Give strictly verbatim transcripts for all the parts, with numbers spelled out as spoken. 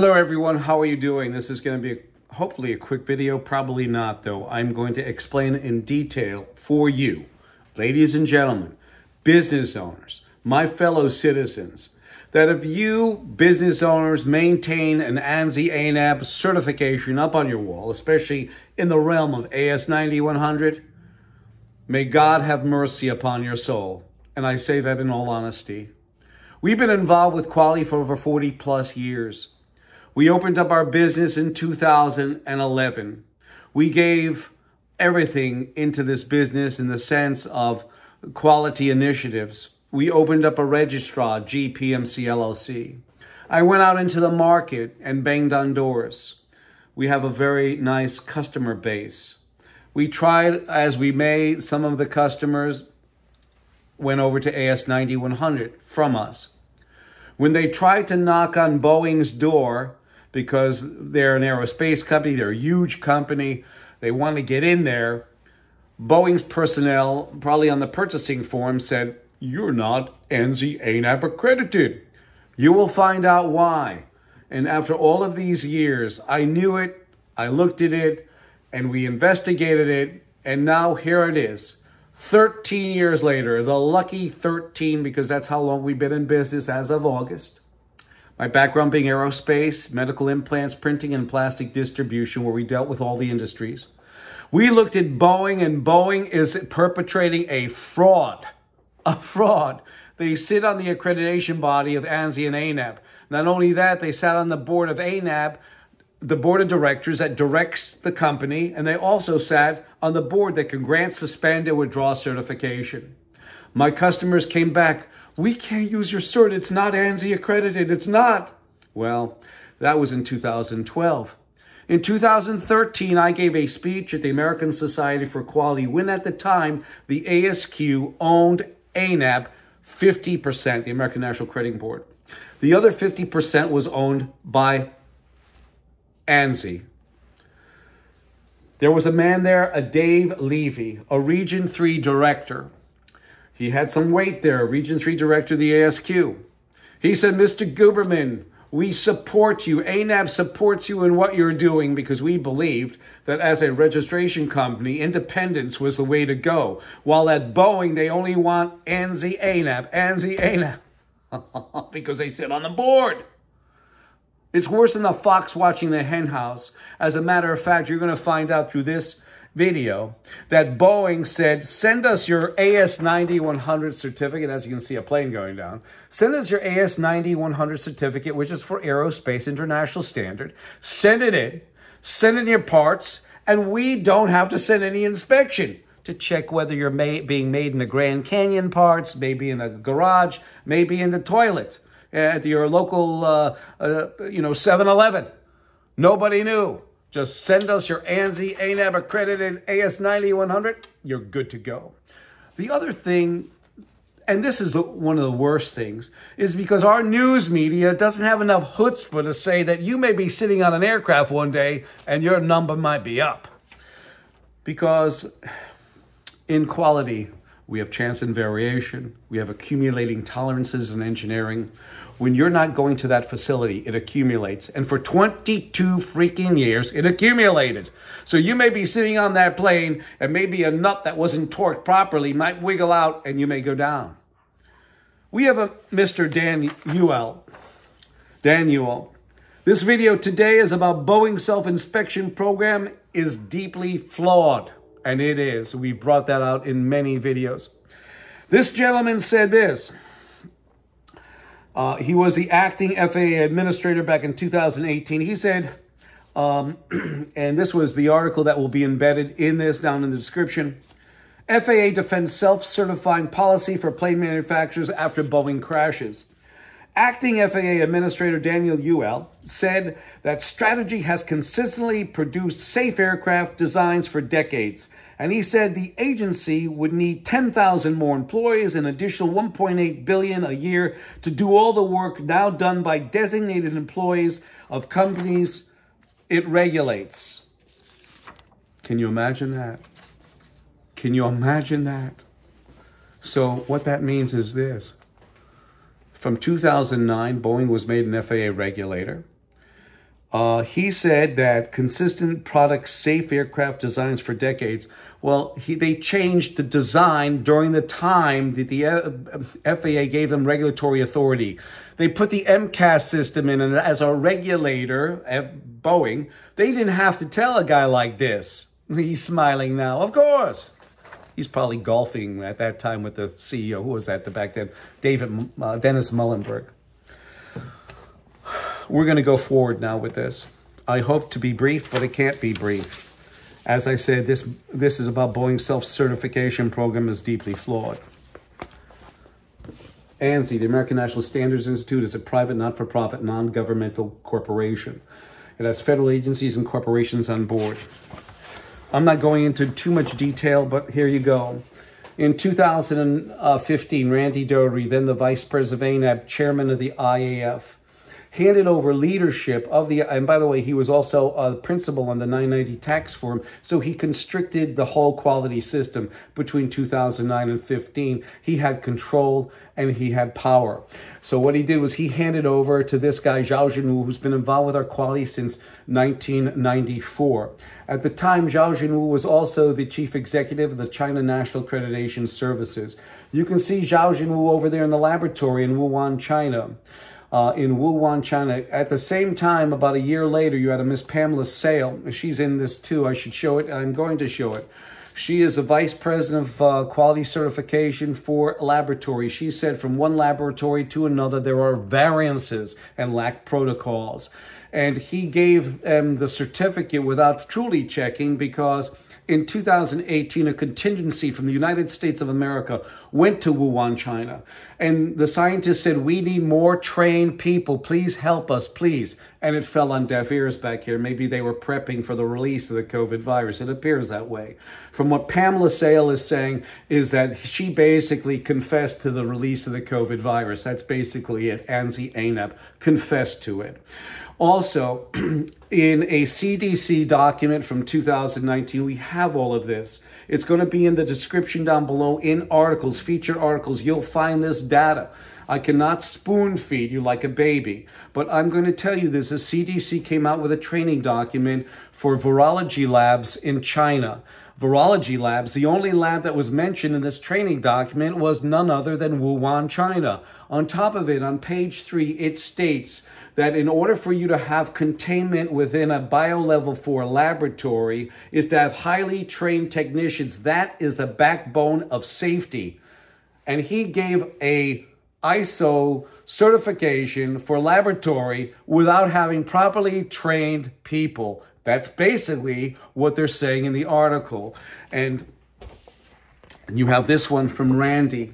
Hello everyone, how are you doing? This is going to be a, hopefully a quick video, probably not though. I'm going to explain in detail for you, ladies and gentlemen, business owners, my fellow citizens, that if you business owners maintain an ANSI ANAB certification up on your wall, especially in the realm of A S ninety-one hundred, may God have mercy upon your soul. And I say that in all honesty. We've been involved with quality for over forty plus years. We opened up our business in two thousand eleven. We gave everything into this business in the sense of quality initiatives. We opened up a registrar, G P M C L L C. I went out into the market and banged on doors. We have a very nice customer base. We tried as we may. Some of the customers went over to A S ninety-one hundred from us. When they tried to knock on Boeing's door, because they're an aerospace company, they're a huge company, they want to get in there, Boeing's personnel, probably on the purchasing form, said, "You're not ANSI ANAB accredited." You will find out why. And after all of these years, I knew it, I looked at it, and we investigated it, and now here it is. thirteen years later, the lucky thirteen, because that's how long we've been in business as of August. My background being aerospace, medical implants, printing, and plastic distribution, where we dealt with all the industries. We looked at Boeing, and Boeing is perpetrating a fraud. A fraud. They sit on the accreditation body of ANSI and ANAB. Not only that, they sat on the board of ANAB, the board of directors that directs the company, and they also sat on the board that can grant, suspend, and withdraw certification. My customers came back, "We can't use your cert, it's not ANSI accredited, it's not." Well, that was in two thousand twelve. In two thousand thirteen, I gave a speech at the American Society for Quality when at the time, the A S Q owned ANAB fifty percent, the American National Accreditation Board. The other fifty percent was owned by ANSI. There was a man there, a Dave Levy, a Region three director. He had some weight there, Region three director of the A S Q. He said, "Mister Guberman, we support you. ANAB supports you in what you're doing because we believed that as a registration company, independence was the way to go. While at Boeing, they only want ANSI ANAB, ANSI ANAB, because they sit on the board." It's worse than the fox watching the hen house. As a matter of fact, you're going to find out through this video that Boeing said, "Send us your A S ninety-one hundred certificate." As you can see, a plane going down. "Send us your A S ninety-one hundred certificate, which is for Aerospace International Standard. Send it in. Send in your parts, and we don't have to send any inspection to check whether you're ma being made in the Grand Canyon parts, maybe in a garage, maybe in the toilet." At your local, uh, uh, you know, seven eleven. Nobody knew. Just send us your ANSI ANAB accredited A S ninety-one hundred. You're good to go. The other thing, and this is the, one of the worst things, is because our news media doesn't have enough chutzpah to say that you may be sitting on an aircraft one day and your number might be up. Because in quality, we have chance and variation. We have accumulating tolerances in engineering. When you're not going to that facility, it accumulates. And for twenty-two freaking years, it accumulated. So you may be sitting on that plane and maybe a nut that wasn't torqued properly might wiggle out and you may go down. We have a Mister Dan Uhl. Dan Uhl. This video today is about Boeing's self-inspection program is deeply flawed. And it is. We brought that out in many videos. This gentleman said this. Uh, he was the acting F A A administrator back in two thousand eighteen. He said, um, and this was the article that will be embedded in this down in the description. F A A defends self-certifying policy for plane manufacturers after Boeing crashes. Acting F A A Administrator Daniel Uhl said that strategy has consistently produced safe aircraft designs for decades. And he said the agency would need ten thousand more employees and an additional one point eight billion dollars a year to do all the work now done by designated employees of companies it regulates. Can you imagine that? Can you imagine that? So what that means is this. From two thousand nine, Boeing was made an F A A regulator. Uh, he said that consistent product safe aircraft designs for decades. Well, he, they changed the design during the time that the F A A gave them regulatory authority. They put the M CAS system in, and as a regulator at Boeing, they didn't have to tell a guy like this. He's smiling now. Of course. He's probably golfing at that time with the C E O. Who was that the back then? David, uh, Dennis Muilenburg. We're going to go forward now with this. I hope to be brief, but it can't be brief. As I said, this, this is about Boeing's self-certification program is deeply flawed. ANSI, the American National Standards Institute, is a private, not-for-profit, non-governmental corporation. It has federal agencies and corporations on board. I'm not going into too much detail, but here you go. In two thousand fifteen, Randy Doherty, then the vice president of A N A B, chairman of the I A F, handed over leadership of the, and by the way, he was also a principal on the nine ninety tax form, so he constricted the whole quality system between two thousand nine and fifteen. He had control and he had power. So what he did was he handed over to this guy, Zhao Jinwu, who's been involved with our quality since nineteen ninety-four. At the time, Zhao Jinwu was also the chief executive of the China National Accreditation Services. You can see Zhao Jinwu over there in the laboratory in Wuhan, China. Uh, in Wuhan, China. At the same time, about a year later, you had a Miss Pamela Sale. She's in this too. I should show it. I'm going to show it. She is the vice president of uh, quality certification for laboratory. She said from one laboratory to another, there are variances and lack protocols. And he gave them the certificate without truly checking, because in two thousand eighteen, a contingency from the United States of America went to Wuhan, China. And the scientists said, we need more trained people. Please help us, please. And it fell on deaf ears back here. Maybe they were prepping for the release of the COVID virus. It appears that way. From what Pamela Sale is saying is that she basically confessed to the release of the COVID virus. That's basically it. ANSI ANAB confessed to it. Also, in a C D C document from two thousand nineteen, we have all of this. It's going to be in the description down below in articles, featured articles. You'll find this data. I cannot spoon feed you like a baby, but I'm going to tell you this. The C D C came out with a training document for virology labs in China. Virology labs, the only lab that was mentioned in this training document was none other than Wuhan, China. On top of it, on page three, it states that in order for you to have containment within a bio level four laboratory is to have highly trained technicians. That is the backbone of safety. And he gave a I S O certification for laboratory without having properly trained people. That's basically what they're saying in the article. And you have this one from Randy.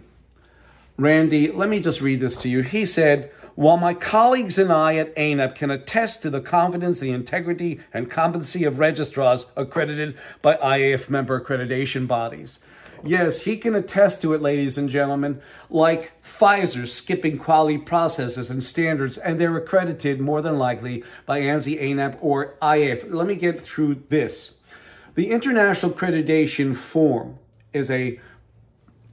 Randy, let me just read this to you. He said, while my colleagues and I at A N A P can attest to the confidence, the integrity, and competency of registrars accredited by I A F member accreditation bodies. Yes, he can attest to it, ladies and gentlemen, like Pfizer skipping quality processes and standards, and they're accredited more than likely by ANSI, A N A B, or I A F. Let me get through this. The International Accreditation Forum is a,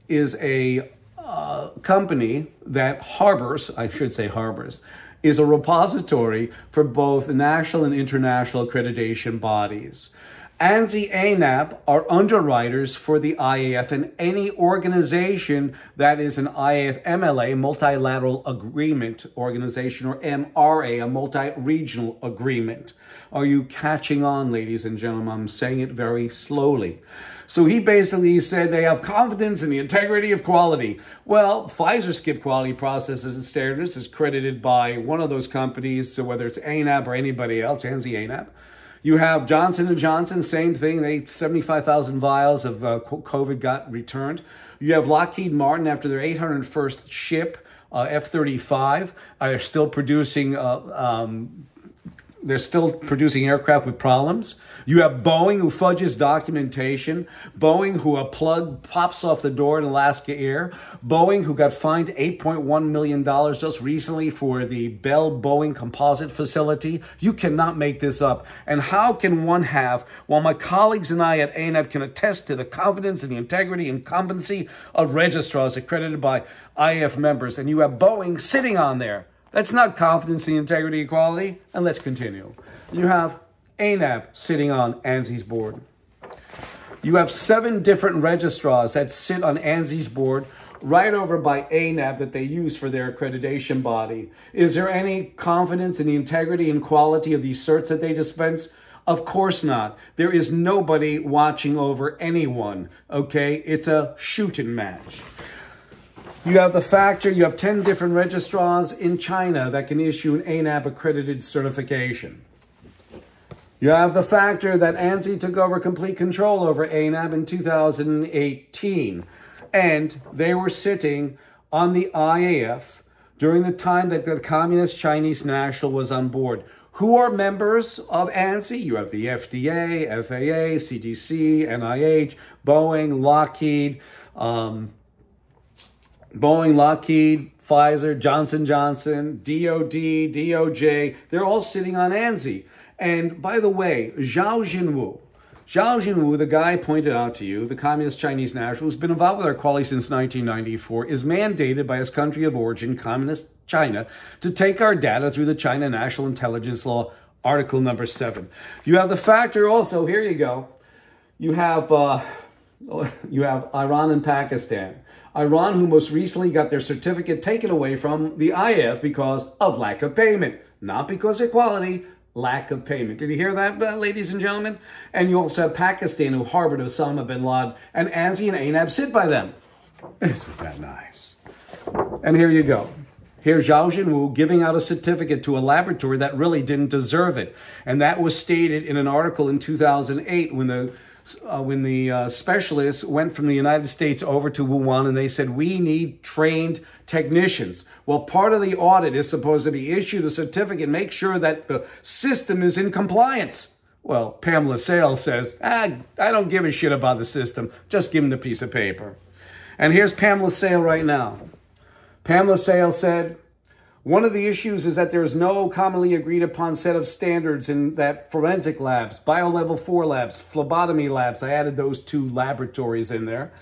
is a uh, company that harbors, I should say harbors, is a repository for both national and international accreditation bodies. ANSI A N A B are underwriters for the I A F and any organization that is an I A F M L A, Multilateral Agreement Organization, or M R A, a multi-regional agreement. Are you catching on, ladies and gentlemen? I'm saying it very slowly. So he basically said they have confidence in the integrity of quality. Well, Pfizer skip quality processes and standards is credited by one of those companies, so whether it's A N A B or anybody else, ANSI A N A B. You have Johnson and Johnson, same thing. They seventy-five thousand vials of uh, COVID got returned. You have Lockheed Martin after their eight hundred first ship, uh, F thirty-five. Are still producing. Uh, um, they're still producing aircraft with problems. You have Boeing, who fudges documentation. Boeing, who a plug pops off the door in Alaska Air. Boeing, who got fined eight point one million dollars just recently for the Bell Boeing composite facility. You cannot make this up. And how can one have, while my colleagues and I at A N A P can attest to the confidence and the integrity and competency of registrars accredited by I A F members, and you have Boeing sitting on there That's not competency, integrity, equality. And let's continue. You have A N A B sitting on ANSI's board. You have seven different registrars that sit on ANSI's board, right over by A N A B that they use for their accreditation body. Is there any confidence in the integrity and quality of these certs that they dispense? Of course not. There is nobody watching over anyone, okay? It's a shooting match. You have the factor, you have ten different registrars in China that can issue an A N A B accredited certification. You have the factor that ANSI took over complete control over A N A B in two thousand eighteen, and they were sitting on the I A F during the time that the Communist Chinese National was on board. Who are members of ANSI? You have the F D A, F A A, C D C, N I H, Boeing, Lockheed, um, Boeing, Lockheed, Pfizer, Johnson and Johnson, D O D, D O J. They're all sitting on ANSI. And by the way, Zhao Jinwu, Zhao Jinwu, the guy I pointed out to you, the Communist Chinese National, who's been involved with our quality since nineteen ninety-four, is mandated by his country of origin, Communist China, to take our data through the China National Intelligence Law, Article number seven. You have the factor also, here you go, you have, uh, you have Iran and Pakistan. Iran, who most recently got their certificate taken away from the I A F because of lack of payment, not because of equality. Lack of payment. Did you hear that, uh, ladies and gentlemen? And you also have Pakistan, who harbored Osama bin Laden, and ANSI and A N A B sit by them. Isn't that nice? And here you go. Here's Zhao Jinwu giving out a certificate to a laboratory that really didn't deserve it. And that was stated in an article in two thousand eight when the Uh, when the uh, specialists went from the United States over to Wuhan, and they said, we need trained technicians. Well, part of the audit is supposed to be issued a certificate, make sure that the system is in compliance. Well, Pamela Sale says, ah, I don't give a shit about the system. Just give them the piece of paper. And here's Pamela Sale right now. Pamela Sale said, one of the issues is that there is no commonly agreed upon set of standards in that forensic labs, bio-level four labs, phlebotomy labs, I added those two laboratories in there,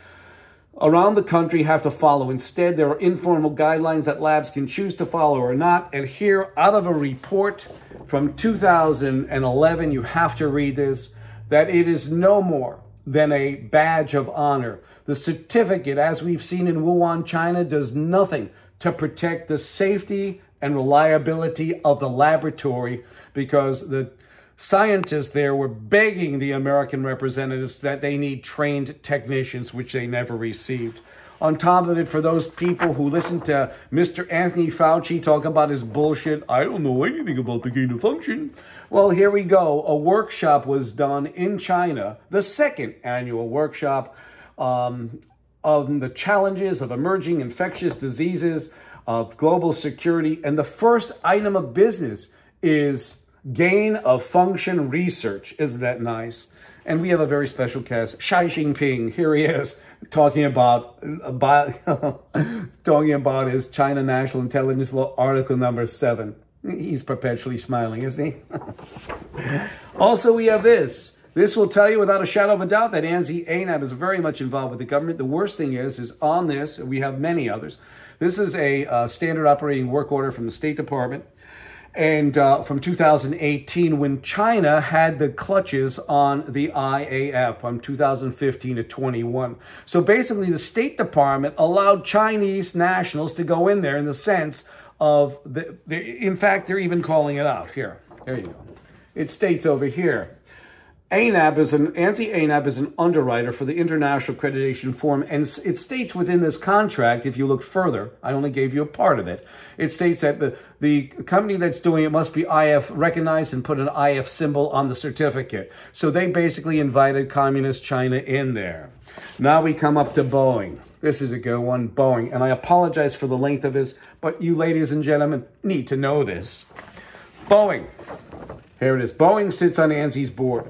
around the country have to follow. Instead, there are informal guidelines that labs can choose to follow or not. And here, out of a report from two thousand eleven, you have to read this, that it is no more than a badge of honor. The certificate, as we've seen in Wuhan, China, does nothing to protect the safety and reliability of the laboratory, because the scientists there were begging the American representatives that they need trained technicians, which they never received. On top of it, for those people who listen to Mister Anthony Fauci talk about his bullshit, I don't know anything about the gain of function. Well, here we go. A workshop was done in China, the second annual workshop, um, on the challenges of emerging infectious diseases, of global security. And the first item of business is gain of function research. Isn't that nice? And we have a very special guest, Xi Jinping. Here he is, talking about, about talking about his China National Intelligence Law, Article number seven. He's perpetually smiling, isn't he? Also, we have this. This will tell you without a shadow of a doubt that ANSI A N A B is very much involved with the government. The worst thing is, is on this, and we have many others, this is a uh, standard operating work order from the State Department, and uh, from two thousand eighteen, when China had the clutches on the I A F from two thousand fifteen to twenty-one. So basically, the State Department allowed Chinese nationals to go in there in the sense of, the, the, in fact, they're even calling it out. Here, there you go. It states over here. A N A B is an, ANSI A N A B is an underwriter for the International Accreditation Forum, and it states within this contract, if you look further, I only gave you a part of it, it states that the, the company that's doing it must be I F recognized and put an I F symbol on the certificate. So they basically invited Communist China in there. Now we come up to Boeing. This is a good one, Boeing. And I apologize for the length of this, but you ladies and gentlemen need to know this. Boeing. Here it is. Boeing sits on ANSI's board.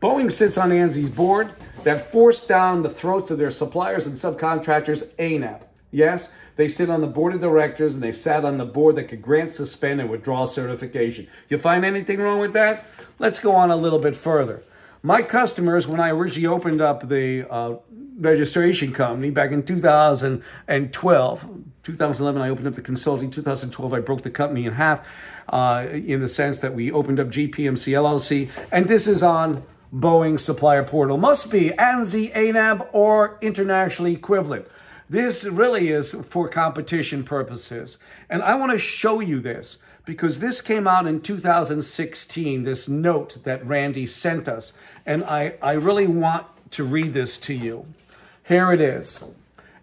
Boeing sits on ANSI's board that forced down the throats of their suppliers and subcontractors A N A P. Yes, they sit on the board of directors, and they sat on the board that could grant, suspend, and withdraw certification. You find anything wrong with that? Let's go on a little bit further. My customers, when I originally opened up the uh, registration company back in two thousand twelve, two thousand eleven, I opened up the consulting. two thousand twelve, I broke the company in half uh, in the sense that we opened up G P M C L L C. And this is on Boeing Supplier Portal. Must be ANSI ANAB or internationally equivalent. This really is for competition purposes. And I want to show you this, because this came out in two thousand sixteen, this note that Randy sent us. And I, I really want to read this to you. Here it is.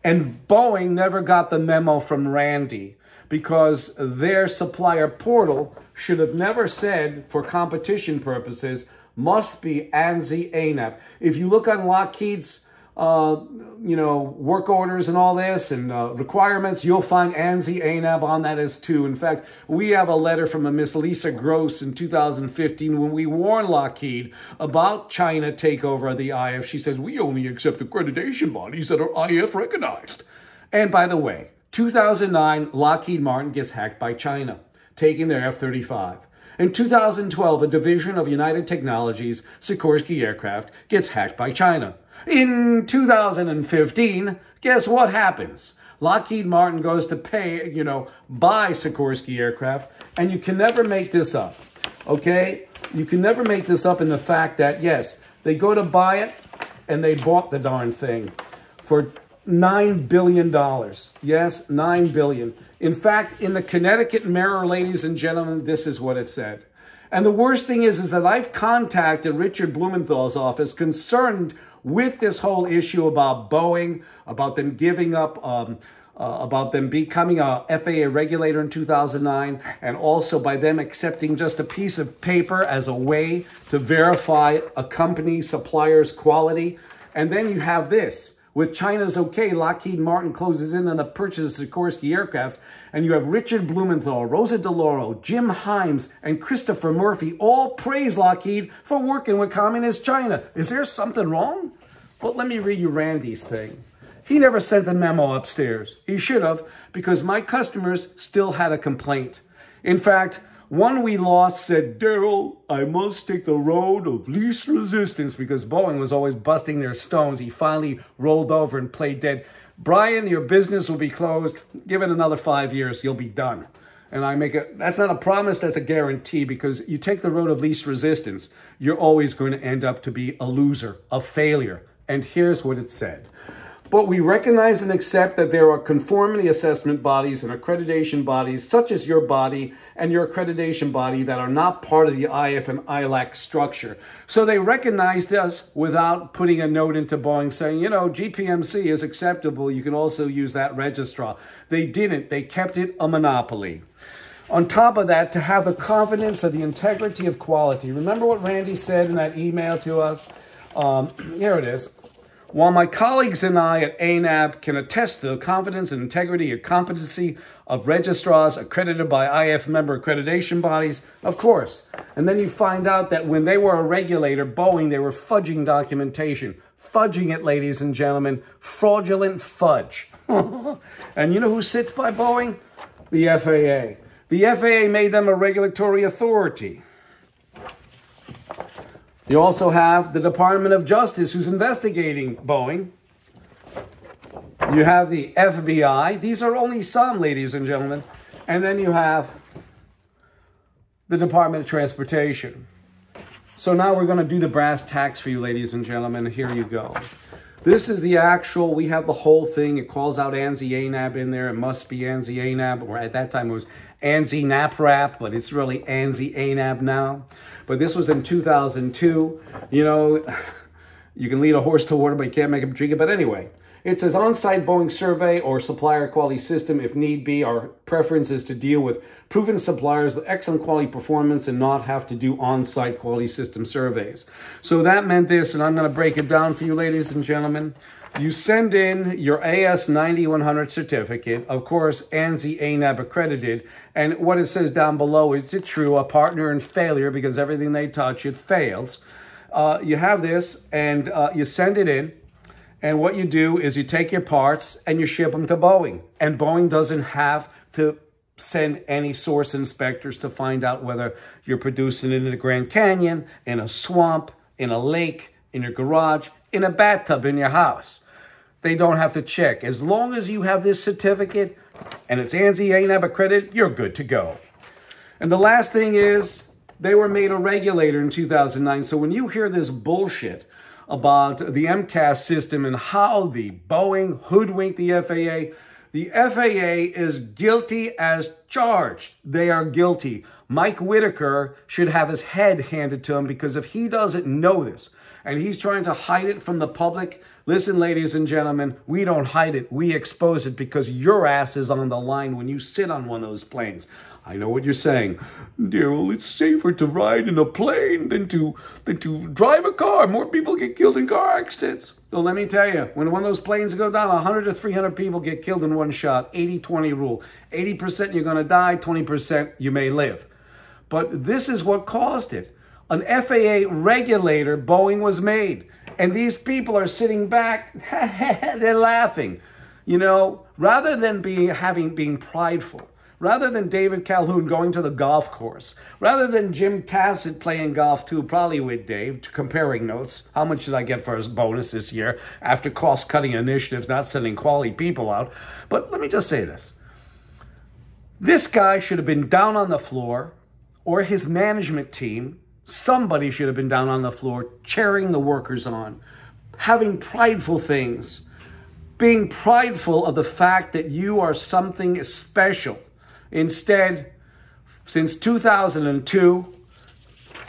And Boeing never got the memo from Randy, because their supplier portal should have never said, for competition purposes, must be ANSI ANAB. If you look on Lockheed's uh, you know, work orders and all this and uh, requirements, you'll find ANSI ANAB on that as too. In fact, we have a letter from a Miss Lisa Gross in two thousand fifteen when we warned Lockheed about China takeover of the I A F. She says, we only accept accreditation bodies that are I A F recognized. And by the way, two thousand nine, Lockheed Martin gets hacked by China, taking their F thirty-five. In two thousand twelve, a division of United Technologies, Sikorsky Aircraft, gets hacked by China. In two thousand fifteen, guess what happens? Lockheed Martin goes to pay, you know, buy Sikorsky Aircraft, and you can never make this up, okay? You can never make this up in the fact that, yes, they go to buy it, and they bought the darn thing for nine billion dollars. Yes, nine billion dollars. In fact, in the Connecticut Mirror, ladies and gentlemen, this is what it said. And the worst thing is, is that I've contacted Richard Blumenthal's office concerned with this whole issue about Boeing, about them giving up, um, uh, about them becoming a F A A regulator in two thousand nine, and also by them accepting just a piece of paper as a way to verify a company supplier's quality. And then you have this. With China's okay, Lockheed Martin closes in on the purchase of Sikorsky Aircraft, and you have Richard Blumenthal, Rosa DeLauro, Jim Himes, and Christopher Murphy all praise Lockheed for working with Communist China. Is there something wrong? But let me read you Randy's thing. He never sent the memo upstairs. He should have, because my customers still had a complaint. In fact, one we lost said, Daryl, I must take the road of least resistance, because Boeing was always busting their stones. He finally rolled over and played dead. Brian, your business will be closed. Give it another five years. You'll be done. And I make a, that's not a promise. That's a guarantee, because you take the road of least resistance, you're always going to end up to be a loser, a failure. And here's what it said. But we recognize and accept that there are conformity assessment bodies and accreditation bodies, such as your body and your accreditation body, that are not part of the I A F and I L A C structure. So they recognized us without putting a note into Boeing saying, you know, G P M C is acceptable. You can also use that registrar. They didn't. They kept it a monopoly. On top of that, to have the confidence of the integrity of quality. Remember what Randy said in that email to us? Um, here it is. While my colleagues and I at A N A B can attest to the confidence and integrity and competency of registrars accredited by I A F member accreditation bodies, of course. And then you find out that when they were a regulator, Boeing, they were fudging documentation. Fudging it, ladies and gentlemen. Fraudulent fudge. And you know who sits by Boeing? The F A A. The F A A made them a regulatory authority. You also have the Department of Justice, who's investigating Boeing. You have the F B I. These are only some, ladies and gentlemen. And then you have the Department of Transportation. So now we're going to do the brass tacks for you, ladies and gentlemen. Here you go. This is the actual, we have the whole thing. It calls out ANSI ANAB in there. It must be ANSI ANAB, or at that time it was ANSI NAPRAP, but it's really ANSI ANAB now. But this was in two thousand two. You know, you can lead a horse to water, but you can't make him drink it. But anyway, it says on-site Boeing survey or supplier quality system, if need be. Our preference is to deal with proven suppliers with excellent quality performance and not have to do on-site quality system surveys. So that meant this, and I'm going to break it down for you, ladies and gentlemen. You send in your A S ninety-one hundred certificate, of course, ANSI ANAB accredited, and what it says down below is, it true, a partner in failure, because everything they touch, it fails. Uh, you have this, and uh, you send it in. And what you do is you take your parts and you ship them to Boeing. And Boeing doesn't have to send any source inspectors to find out whether you're producing it in the Grand Canyon, in a swamp, in a lake, in your garage, in a bathtub in your house. They don't have to check. As long as you have this certificate and it's ANSI A N A B accredited, you're good to go. And the last thing is, they were made a regulator in two thousand nine. So when you hear this bullshit about the M C A S system and how the Boeing hoodwinked the F A A, the F A A is guilty as charged. They are guilty. Mike Whitaker should have his head handed to him, because if he doesn't know this and he's trying to hide it from the public, listen, ladies and gentlemen, we don't hide it. We expose it, because your ass is on the line when you sit on one of those planes. I know what you're saying. Daryl, it's safer to ride in a plane than to, than to drive a car. More people get killed in car accidents. So let me tell you, when one of those planes go down, one hundred to three hundred people get killed in one shot. eighty twenty rule. eighty percent you're going to die, twenty percent you may live. But this is what caused it. An F A A regulator, Boeing, was made. And these people are sitting back, they're laughing. You know, rather than being, having, being prideful, rather than David Calhoun going to the golf course, rather than Jim Tassett playing golf too, probably with Dave, comparing notes, how much did I get for his bonus this year after cost-cutting initiatives, not sending quality people out. But let me just say this. This guy should have been down on the floor, or his management team, somebody should have been down on the floor, cheering the workers on, having prideful things, being prideful of the fact that you are something special. Instead, since two thousand two,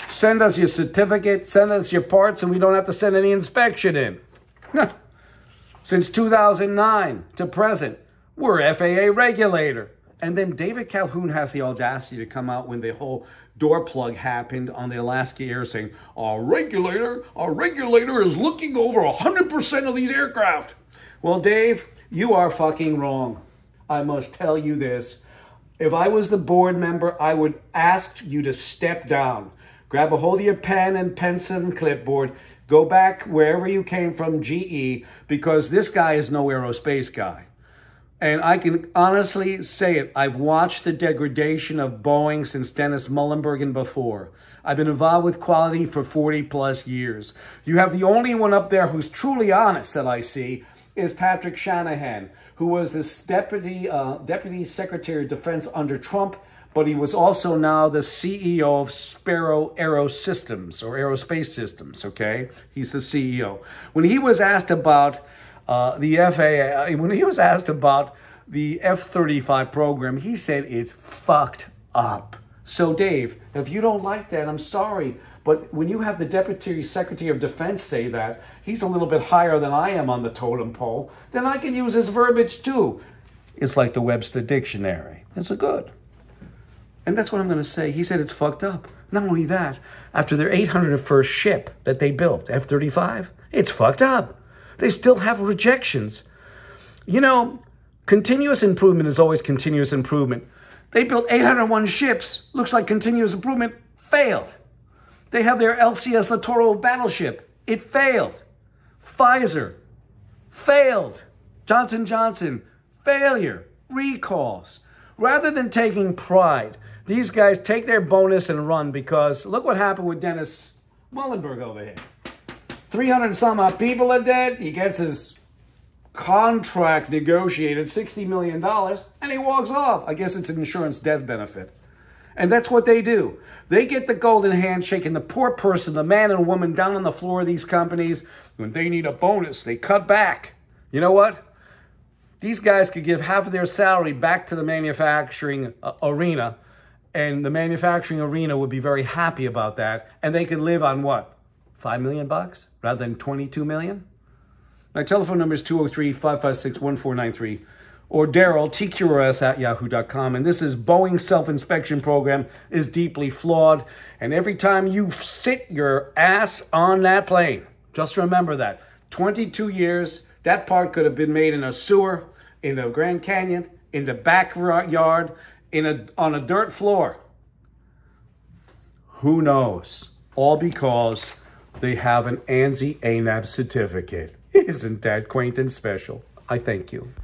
send us your certificate, send us your parts, and we don't have to send any inspection in. Since two thousand nine to present, we're F A A regulator. And then David Calhoun has the audacity to come out when the whole door plug happened on the Alaska Air, saying, our regulator, our regulator is looking over one hundred percent of these aircraft. Well, Dave, you are fucking wrong. I must tell you this. If I was the board member, I would ask you to step down. Grab a hold of your pen and pencil and clipboard. Go back wherever you came from, G E, because this guy is no aerospace guy. And I can honestly say it. I've watched the degradation of Boeing since Dennis Muilenburg and before. I've been involved with quality for forty plus years. You have the only one up there who's truly honest that I see is Patrick Shanahan, who was this deputy, uh, deputy secretary of defense under Trump, but he was also now the C E O of Sparrow Aerosystems or Aerospace Systems, okay? He's the C E O. When he was asked about Uh, the F A A, when he was asked about the F thirty-five program, he said it's fucked up. So, Dave, if you don't like that, I'm sorry. But when you have the Deputy Secretary of Defense say that, he's a little bit higher than I am on the totem pole, then I can use his verbiage too. It's like the Webster Dictionary. It's a good. And that's what I'm going to say. He said it's fucked up. Not only that, after their eight hundred first ship that they built, F thirty-five, it's fucked up. They still have rejections. You know, continuous improvement is always continuous improvement. They built eight hundred one ships. Looks like continuous improvement failed. They have their L C S Littoral battleship. It failed. Pfizer failed. Johnson and Johnson, failure. Recalls. Rather than taking pride, these guys take their bonus and run, because look what happened with Dennis Muilenburg over here. three hundred some odd people are dead. He gets his contract negotiated, sixty million dollars, and he walks off. I guess it's an insurance death benefit. And that's what they do. They get the golden handshake, and the poor person, the man and woman down on the floor of these companies, when they need a bonus, they cut back. You know what? These guys could give half of their salary back to the manufacturing uh, arena, and the manufacturing arena would be very happy about that, and they could live on what? five million bucks rather than twenty-two million? My telephone number is two oh three, five five six, one four nine three or Daryl, T Q R S at yahoo dot com. And this is Boeing's self-inspection program is deeply flawed. And every time you sit your ass on that plane, just remember that. twenty-two years, that part could have been made in a sewer, in the Grand Canyon, in the backyard, in a, on a dirt floor. Who knows? All because they have an ANSI A N A B certificate. Isn't that quaint and special? I thank you.